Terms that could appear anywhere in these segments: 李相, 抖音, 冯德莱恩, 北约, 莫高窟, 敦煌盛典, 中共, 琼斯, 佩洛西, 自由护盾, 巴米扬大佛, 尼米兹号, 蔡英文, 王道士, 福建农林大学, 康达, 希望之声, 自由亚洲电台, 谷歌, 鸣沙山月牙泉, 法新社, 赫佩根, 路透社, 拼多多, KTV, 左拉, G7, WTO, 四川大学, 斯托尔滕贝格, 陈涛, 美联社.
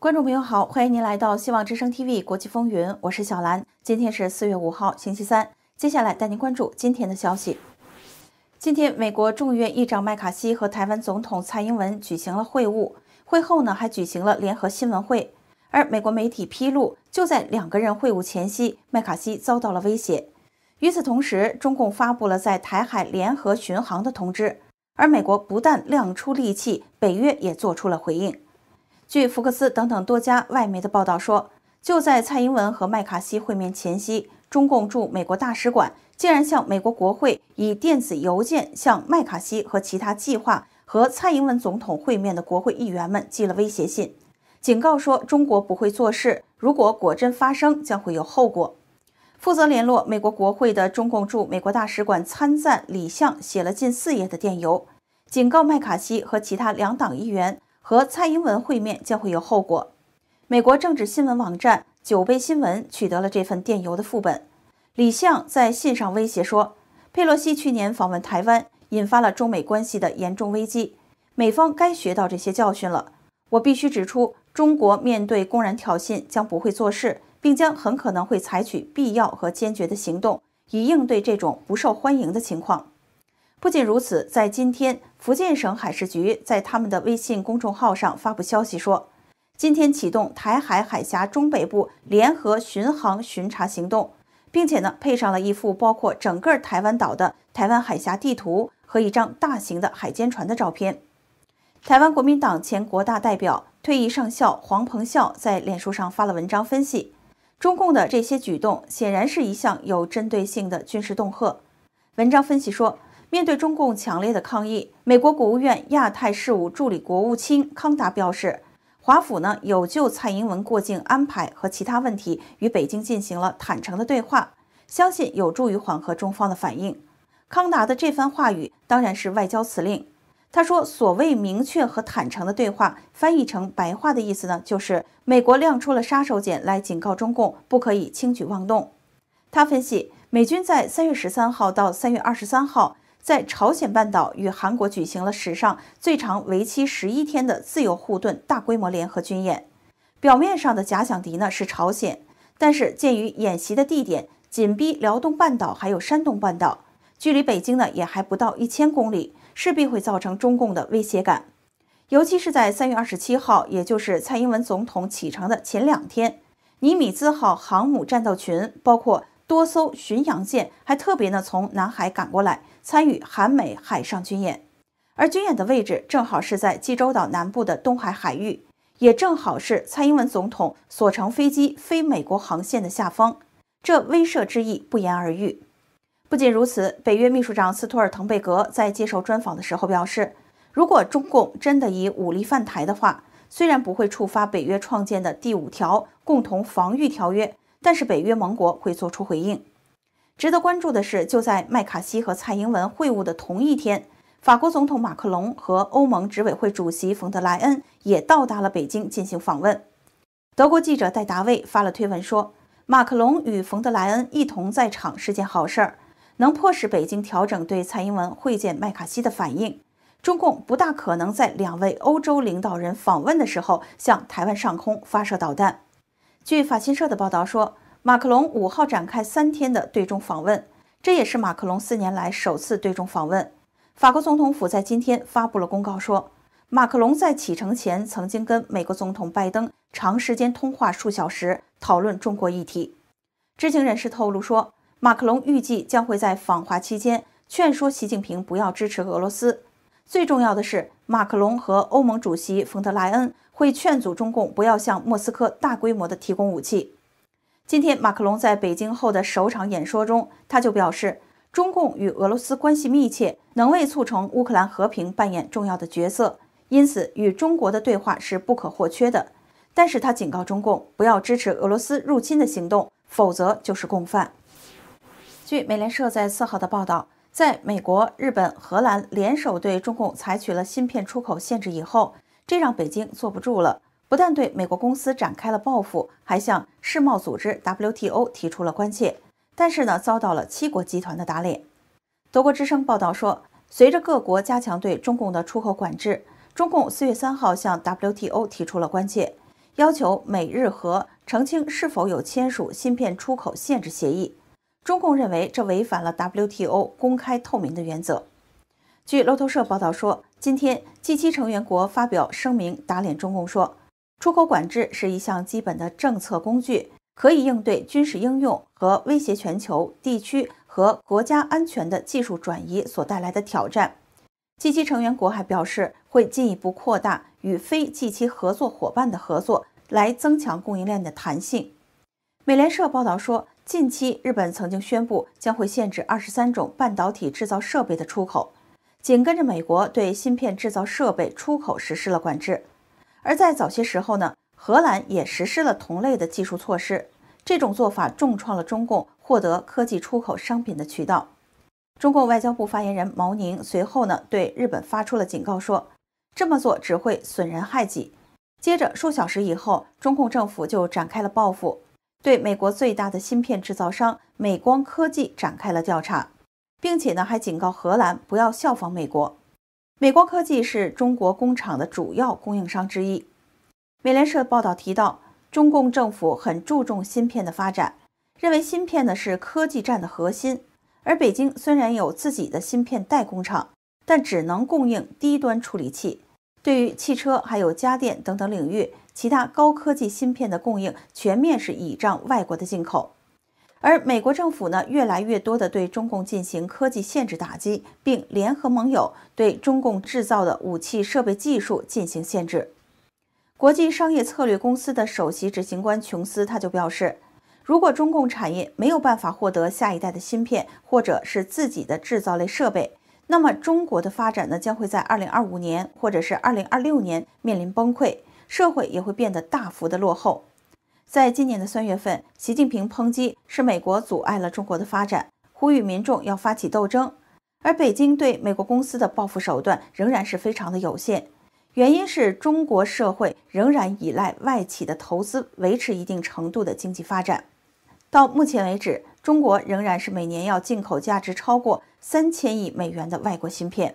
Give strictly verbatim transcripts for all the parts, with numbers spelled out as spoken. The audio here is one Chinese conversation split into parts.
观众朋友好，欢迎您来到希望之声 T V 国际风云，我是小兰。今天是四月五号，星期三。接下来带您关注今天的消息。今天，美国众议院议长麦卡锡和台湾总统蔡英文举行了会晤，会后呢还举行了联合新闻会。而美国媒体披露，就在两个人会晤前夕，麦卡锡遭到了威胁。与此同时，中共发布了在台海联合巡航的通知，而美国不但亮出利器，北约也做出了回应。 据福克斯等等多家外媒的报道说，就在蔡英文和麦卡锡会面前夕，中共驻美国大使馆竟然向美国国会以电子邮件向麦卡锡和其他计划和蔡英文总统会面的国会议员们寄了威胁信，警告说中国不会做事，如果果真发生，将会有后果。负责联络美国国会的中共驻美国大使馆参赞李相写了近四页的电邮，警告麦卡锡和其他两党议员。 和蔡英文会面将会有后果。美国政治新闻网站九杯新闻取得了这份电邮的副本。李相在信上威胁说，佩洛西去年访问台湾，引发了中美关系的严重危机，美方该学到这些教训了。我必须指出，中国面对公然挑衅将不会做事，并将很可能会采取必要和坚决的行动，以应对这种不受欢迎的情况。 不仅如此，在今天，福建省海事局在他们的微信公众号上发布消息说，今天启动台海海峡中北部联合巡航巡查行动，并且呢，配上了一幅包括整个台湾岛的台湾海峡地图和一张大型的海监船的照片。台湾国民党前国大代表、退役上校黄鹏孝在脸书上发了文章分析，中共的这些举动显然是一项有针对性的军事恫吓。文章分析说。 面对中共强烈的抗议，美国国务院亚太事务助理国务卿康达表示，华府呢有就蔡英文过境安排和其他问题与北京进行了坦诚的对话，相信有助于缓和中方的反应。康达的这番话语当然是外交辞令。他说，所谓明确和坦诚的对话，翻译成白话的意思呢，就是美国亮出了杀手锏来警告中共不可以轻举妄动。他分析，美军在三月十三号到三月二十三号。 在朝鲜半岛与韩国举行了史上最长、为期十一天的自由护盾大规模联合军演。表面上的假想敌呢是朝鲜，但是鉴于演习的地点紧逼辽东半岛还有山东半岛，距离北京呢也还不到一千公里，势必会造成中共的威胁感。尤其是在三月二十七号，也就是蔡英文总统启程的前两天，尼米兹号航母战斗群包括。 多艘巡洋舰还特别呢从南海赶过来参与韩美海上军演，而军演的位置正好是在济州岛南部的东海海域，也正好是蔡英文总统所乘飞机飞美国航线的下方，这威慑之意不言而喻。不仅如此，北约秘书长斯托尔滕贝格在接受专访的时候表示，如果中共真的以武力犯台的话，虽然不会触发北约创建的第五条共同防御条约。 但是北约盟国会做出回应。值得关注的是，就在麦卡锡和蔡英文会晤的同一天，法国总统马克龙和欧盟执委会主席冯德莱恩也到达了北京进行访问。德国记者戴达卫发了推文说，马克龙与冯德莱恩一同在场是件好事儿，能迫使北京调整对蔡英文会见麦卡锡的反应。中共不大可能在两位欧洲领导人访问的时候向台湾上空发射导弹。 据法新社的报道说，马克龙五号展开三天的对中访问，这也是马克龙四年来首次对中访问。法国总统府在今天发布了公告说，马克龙在启程前曾经跟美国总统拜登长时间通话数小时，讨论中国议题。知情人士透露说，马克龙预计将会在访华期间劝说习近平不要支持俄罗斯。最重要的是，马克龙和欧盟主席冯德莱恩。 会劝阻中共不要向莫斯科大规模的提供武器。今天，马克龙在北京后的首场演说中，他就表示，中共与俄罗斯关系密切，能为促成乌克兰和平扮演重要的角色，因此与中国的对话是不可或缺的。但是他警告中共不要支持俄罗斯入侵的行动，否则就是共犯。据美联社在四号的报道，在美国、日本、荷兰联手对中共采取了芯片出口限制以后。 这让北京坐不住了，不但对美国公司展开了报复，还向世贸组织 W T O 提出了关切。但是呢，遭到了七国集团的打脸。德国之声报道说，随着各国加强对中共的出口管制，中共四月三号向 W T O 提出了关切，要求美日和澄清是否有签署芯片出口限制协议。中共认为这违反了 W T O 公开透明的原则。据路透社报道说，今天 G 七 成员国发表声明，打脸中共说，出口管制是一项基本的政策工具，可以应对军事应用和威胁全球、地区和国家安全的技术转移所带来的挑战。 G 七 成员国还表示，会进一步扩大与非 G 七 合作伙伴的合作，来增强供应链的弹性。美联社报道说，近期日本曾经宣布将会限制二十三种半导体制造设备的出口，紧跟着美国对芯片制造设备出口实施了管制。而在早些时候呢，荷兰也实施了同类的技术措施，这种做法重创了中共获得科技出口商品的渠道。 中共外交部发言人毛宁随后呢对日本发出了警告说，说这么做只会损人害己。接着数小时以后，中共政府就展开了报复，对美国最大的芯片制造商美光科技展开了调查，并且呢还警告荷兰不要效仿美国。美光科技是中国工厂的主要供应商之一。美联社报道提到，中共政府很注重芯片的发展，认为芯片呢是科技战的核心。 而北京虽然有自己的芯片代工厂，但只能供应低端处理器，对于汽车还有家电等等领域，其他高科技芯片的供应全面是倚仗外国的进口。而美国政府呢，越来越多的对中共进行科技限制打击，并联合盟友对中共制造的武器设备技术进行限制。国际商业策略公司的首席执行官琼斯他就表示， 如果中共产业没有办法获得下一代的芯片，或者是自己的制造类设备，那么中国的发展呢将会在二零二五年或者是二零二六年面临崩溃，社会也会变得大幅的落后。在今年的三月份，习近平抨击是美国阻碍了中国的发展，呼吁民众要发起斗争。而北京对美国公司的报复手段仍然是非常的有限，原因是中国社会仍然依赖外企的投资维持一定程度的经济发展。 到目前为止，中国仍然是每年要进口价值超过三千亿美元的外国芯片。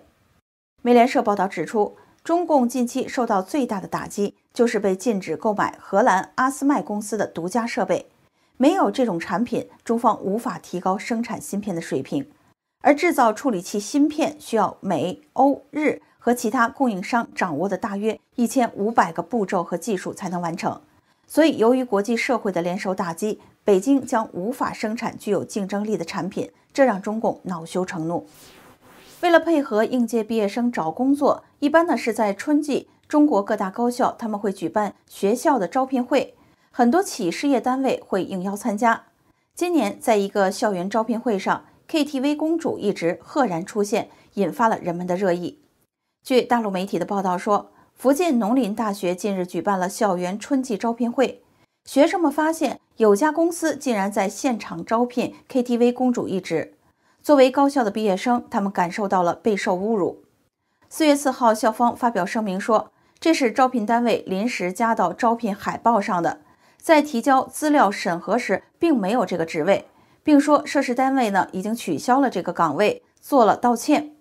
美联社报道指出，中共近期受到最大的打击就是被禁止购买荷兰阿斯麦公司的独家设备，没有这种产品，中方无法提高生产芯片的水平。而制造处理器芯片需要美、欧、日和其他供应商掌握的大约一千五百个步骤和技术才能完成。所以，由于国际社会的联手打击， 北京将无法生产具有竞争力的产品，这让中共恼羞成怒。为了配合应届毕业生找工作，一般呢是在春季，中国各大高校他们会举办学校的招聘会，很多企事业单位会应邀参加。今年在一个校园招聘会上 ，K T V 公主一职赫然出现，引发了人们的热议。据大陆媒体的报道说，福建农林大学近日举办了校园春季招聘会。 学生们发现，有家公司竟然在现场招聘 K T V 公主一职。作为高校的毕业生，他们感受到了备受侮辱。四月四号，校方发表声明说，这是招聘单位临时加到招聘海报上的，在提交资料审核时并没有这个职位，并说涉事单位呢已经取消了这个岗位，做了道歉。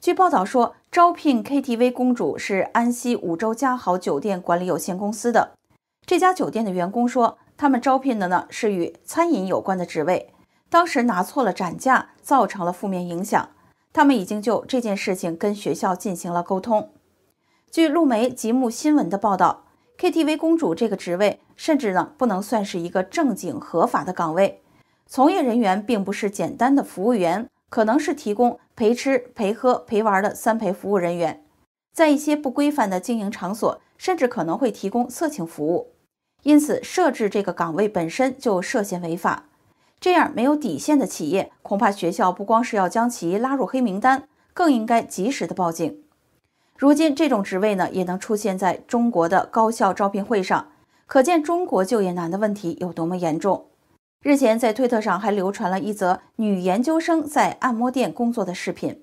据报道说，招聘 K T V 公主是安溪五洲嘉豪酒店管理有限公司的。 这家酒店的员工说，他们招聘的呢是与餐饮有关的职位，当时拿错了展架，造成了负面影响。他们已经就这件事情跟学校进行了沟通。据路媒极目新闻的报道 ，K T V 公主这个职位甚至呢不能算是一个正经合法的岗位，从业人员并不是简单的服务员，可能是提供陪吃、陪喝、陪玩的三陪服务人员，在一些不规范的经营场所，甚至可能会提供色情服务。 因此，设置这个岗位本身就涉嫌违法。这样没有底线的企业，恐怕学校不光是要将其拉入黑名单，更应该及时的报警。如今，这种职位呢也能出现在中国的高校招聘会上，可见中国就业难的问题有多么严重。日前，在推特上还流传了一则女研究生在按摩店工作的视频，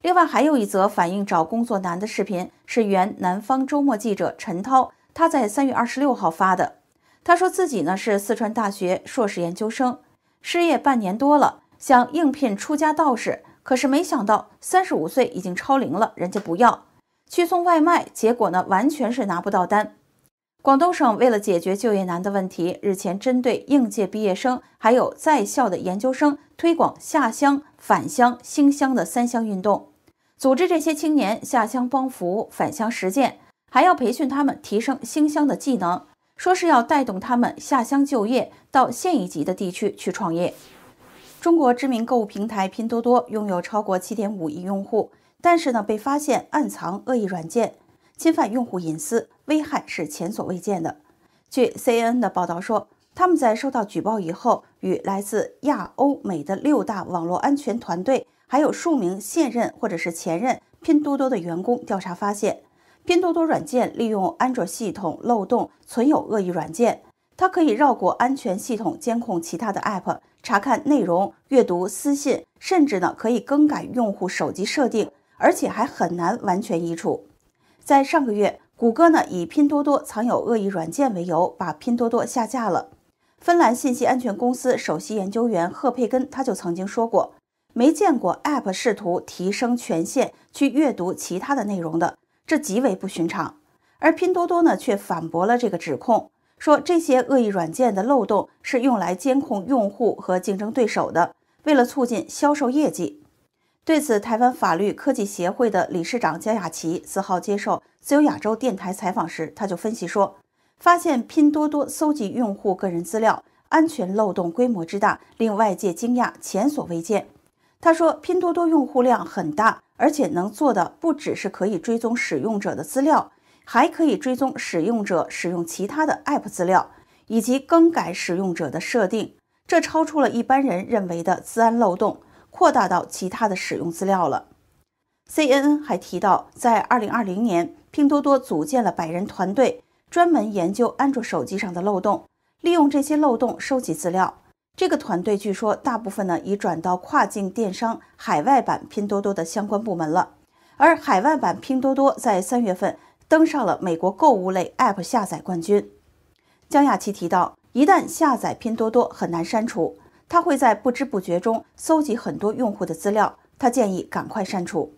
另外还有一则反映找工作难的视频，是原南方周末记者陈涛。 他在三月二十六号发的，他说自己呢是四川大学硕士研究生，失业半年多了，想应聘出家道士，可是没想到三十五岁已经超龄了，人家不要，去送外卖，结果呢完全是拿不到单。广东省为了解决就业难的问题，日前针对应届毕业生还有在校的研究生，推广下乡、返乡、兴乡的三乡运动，组织这些青年下乡帮扶、返乡实践，还要培训他们提升兴乡的技能，说是要带动他们下乡就业，到县一级的地区去创业。中国知名购物平台拼多多拥有超过 七点五亿用户，但是呢，被发现暗藏恶意软件，侵犯用户隐私，危害是前所未见的。据 C N N 的报道说，他们在收到举报以后，与来自亚欧美的六大网络安全团队，还有数名现任或者是前任拼多多的员工调查发现，拼多多软件利用安卓系统漏洞存有恶意软件，它可以绕过安全系统监控其他的 App， 查看内容、阅读私信，甚至呢可以更改用户手机设定，而且还很难完全移除。在上个月，谷歌呢以拼多多藏有恶意软件为由，把拼多多下架了。芬兰信息安全公司首席研究员赫佩根他就曾经说过，没见过 App 试图提升权限去阅读其他的内容的，这极为不寻常。而拼多多呢却反驳了这个指控，说这些恶意软件的漏洞是用来监控用户和竞争对手的，为了促进销售业绩。对此，台湾法律科技协会的理事长焦雅琪四号接受自由亚洲电台采访时，他就分析说，发现拼多多搜集用户个人资料安全漏洞规模之大，令外界惊讶，前所未见。他说，拼多多用户量很大，而且能做的不只是可以追踪使用者的资料，还可以追踪使用者使用其他的 App 资料，以及更改使用者的设定，这超出了一般人认为的资安漏洞，扩大到其他的使用资料了。 C N N 还提到，在二零二零年，拼多多组建了百人团队，专门研究安卓手机上的漏洞，利用这些漏洞收集资料。这个团队据说大部分呢已转到跨境电商海外版拼多多的相关部门了。而海外版拼多多在三月份登上了美国购物类 App 下载冠军。江雅琪提到，一旦下载拼多多很难删除，他会在不知不觉中搜集很多用户的资料，他建议赶快删除。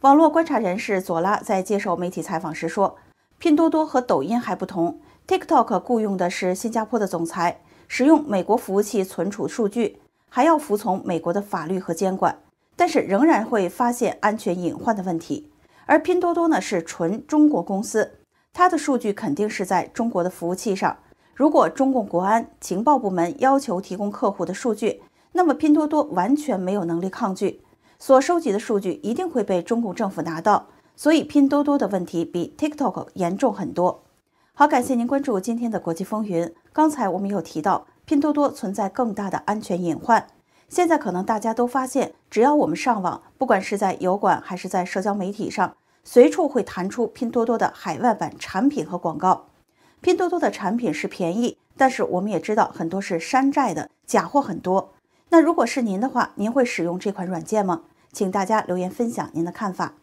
网络观察人士左拉在接受媒体采访时说，拼多多和抖音还不同， TikTok 雇佣的是新加坡的总裁，使用美国服务器存储数据，还要服从美国的法律和监管，但是仍然会发现安全隐患的问题。而拼多多呢是纯中国公司，它的数据肯定是在中国的服务器上。如果中共国安情报部门要求提供客户的数据，那么拼多多完全没有能力抗拒，所收集的数据一定会被中共政府拿到，所以拼多多的问题比 TikTok 严重很多。好，感谢您关注今天的国际风云。刚才我们有提到，拼多多存在更大的安全隐患。现在可能大家都发现，只要我们上网，不管是在油管还是在社交媒体上，随处会弹出拼多多的海外版产品和广告。拼多多的产品是便宜，但是我们也知道很多是山寨的，假货很多。那如果是您的话，您会使用这款软件吗？请大家留言分享您的看法。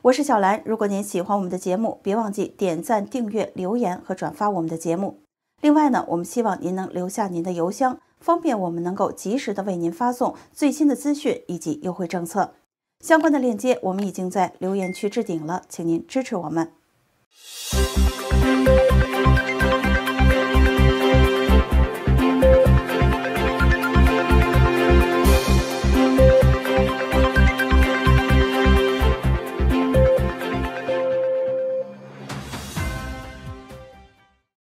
我是小兰，如果您喜欢我们的节目，别忘记点赞、订阅、留言和转发我们的节目。另外呢，我们希望您能留下您的邮箱，方便我们能够及时的为您发送最新的资讯以及优惠政策。相关的链接我们已经在留言区置顶了，请您支持我们。